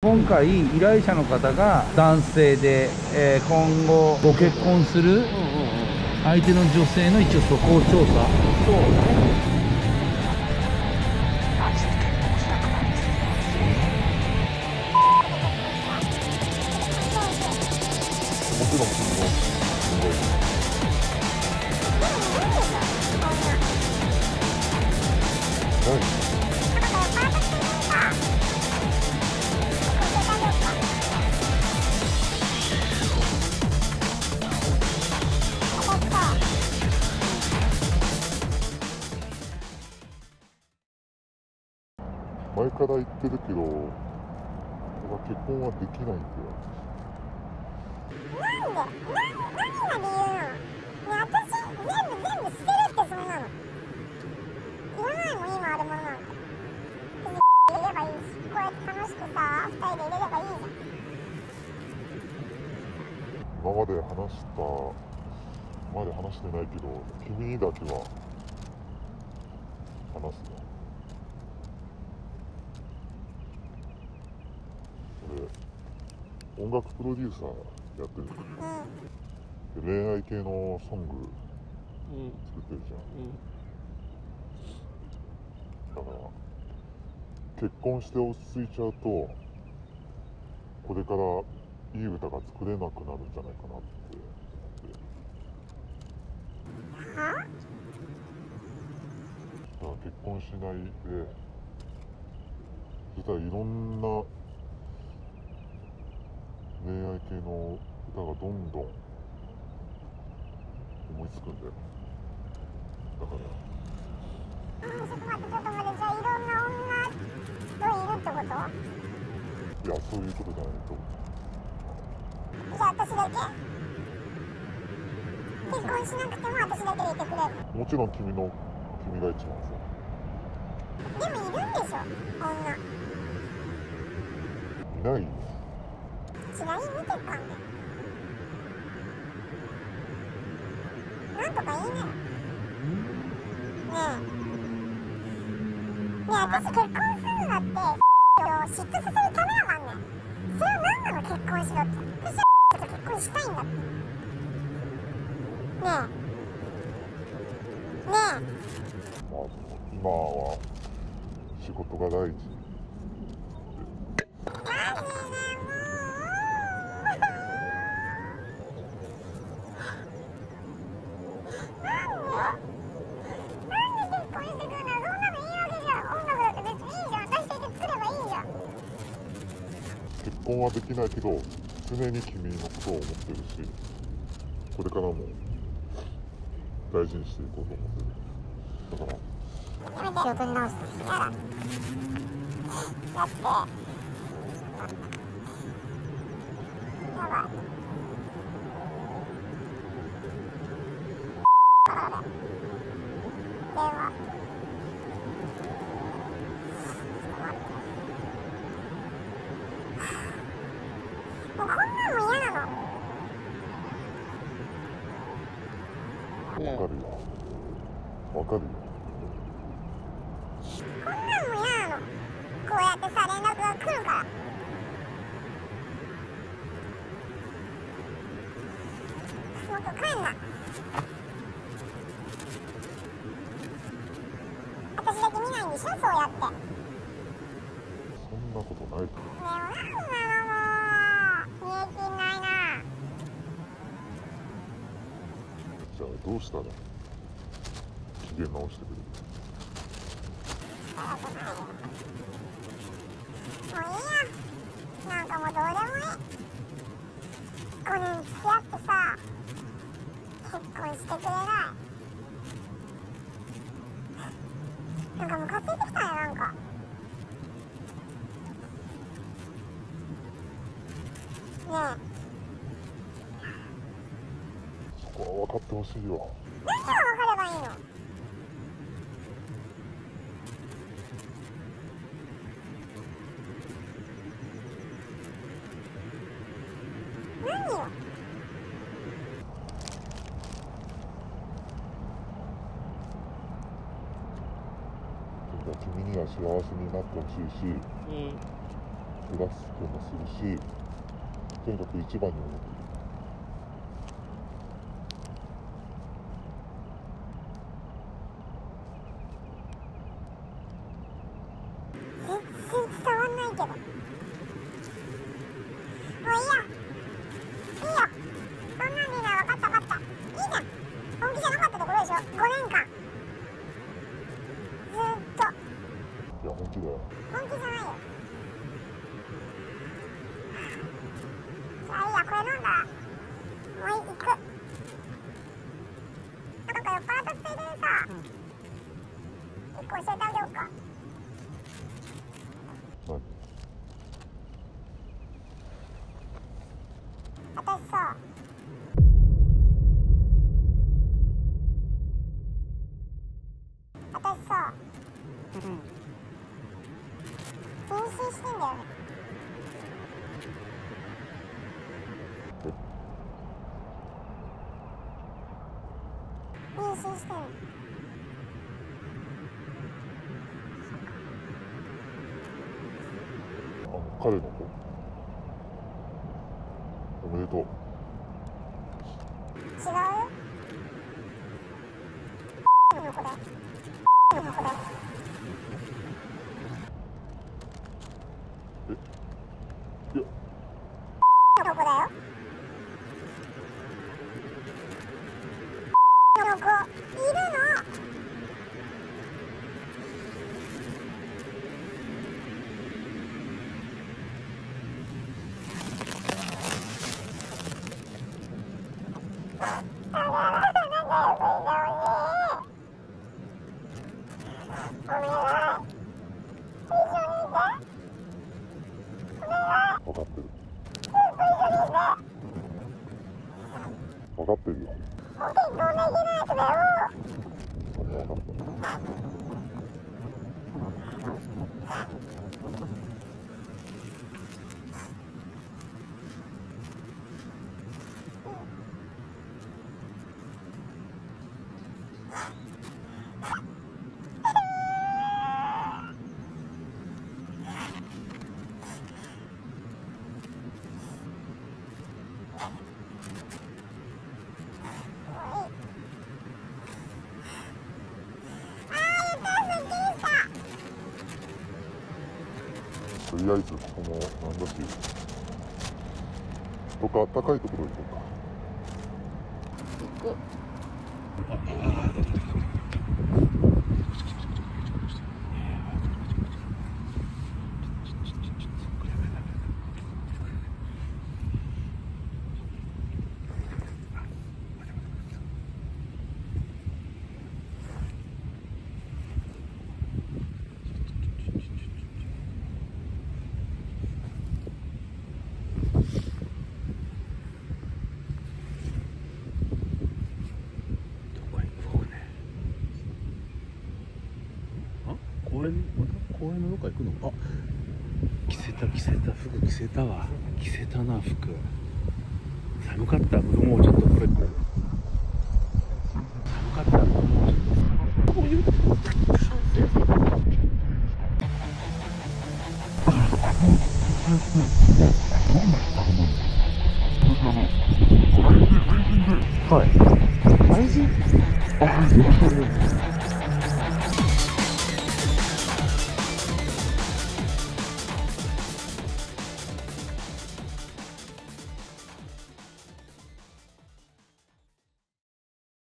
今回依頼者の方が男性で、今後ご結婚する相手の女性の一応素行調査。そうね。前から言ってるけど、結婚はできないんだよ。何が理由なの？私全部捨てるってそんなの。いらないもん今あるものなんて。別に入れればいいし、こうやって楽しくさ2人で入れればいいじゃん。今まで話してないけど、君にだけは話すね。音楽プロデューサーやってるから、うん、恋愛系のソング作ってるじゃん、だから結婚して落ち着いちゃうとこれからいい歌が作れなくなるんじゃないかなってだから結婚しないで実はいろんな恋愛系の歌がどんどん思いつくんだよ。だからちょっと待って、じゃあいろんな女といるってこと？いや、そういうことじゃないと思う。じゃあ私だけ結婚しなくても私だけでいてくれる？もちろん君が一番さ。でもいるんでしょ、女。いないよ。LINE 見てたんだよ。なんとか言いなよ。ねえ私結婚するんだって嫉妬させるためやかんねん。それは何なの？結婚しろって。私はと結婚したいんだって。ねえまあ今は仕事が大事。結婚はできないけど常に君のことを思ってるし、これからも大事にしていこうと思ってる。だからやめてよ、取り直したやだ。だってやばい。わかるよ。こんなんも嫌なの。こうやってさ連絡が来るから。もっと帰んな。私だけ見ないんでしょ、そうやって。そんなことないから。ねえ、なんなの。どうしたら機嫌直してくれる？もういいや。なんかもうどうでもいい。5年付き合ってさ結婚してくれない。なんかムカついてきたね。なんかねえ分かってほしいよ。何が分かればいいの？何よ？君には幸せになってほしいし、クラシックもするし、とにかく一番に思っている。私さ、妊娠してんだよね。妊娠してんの。彼の子。おめでとう。違う？の子だ。とりあえずここもなんだし、どこか暖かいところ行こうか。あ、着せたわ。着せたな、服。寒かった、もうちょっとこれ。はい。